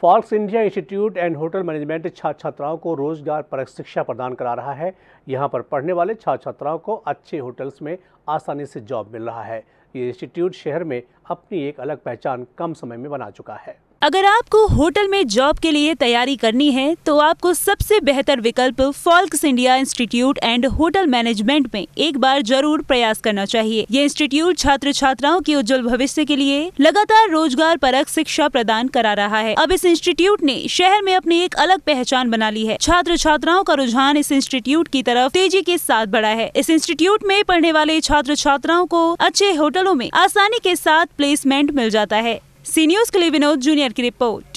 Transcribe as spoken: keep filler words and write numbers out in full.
Folks India Institute and Hotel Management छात्र छात्राओं को रोजगार परक शिक्षा प्रदान करा रहा है। यहाँ पर पढ़ने वाले छात्र छात्राओं को अच्छे होटल्स में आसानी से जॉब मिल रहा है। ये इंस्टीट्यूट शहर में अपनी एक अलग पहचान कम समय में बना चुका है। अगर आपको होटल में जॉब के लिए तैयारी करनी है तो आपको सबसे बेहतर विकल्प Folks India Institute and Hotel Management में एक बार जरूर प्रयास करना चाहिए। ये इंस्टीट्यूट छात्र छात्राओं के उज्जवल भविष्य के लिए लगातार रोजगार परक शिक्षा प्रदान करा रहा है। अब इस इंस्टीट्यूट ने शहर में अपनी एक अलग पहचान बना ली है। छात्र छात्राओं का रुझान इस इंस्टीट्यूट की तरफ तेजी के साथ बढ़ा है। इस इंस्टीट्यूट में पढ़ने वाले छात्र छात्राओं को अच्छे होटलों में आसानी के साथ प्लेसमेंट मिल जाता है। सी न्यूज़ के लिए विनोद जूनियर की रिपोर्ट।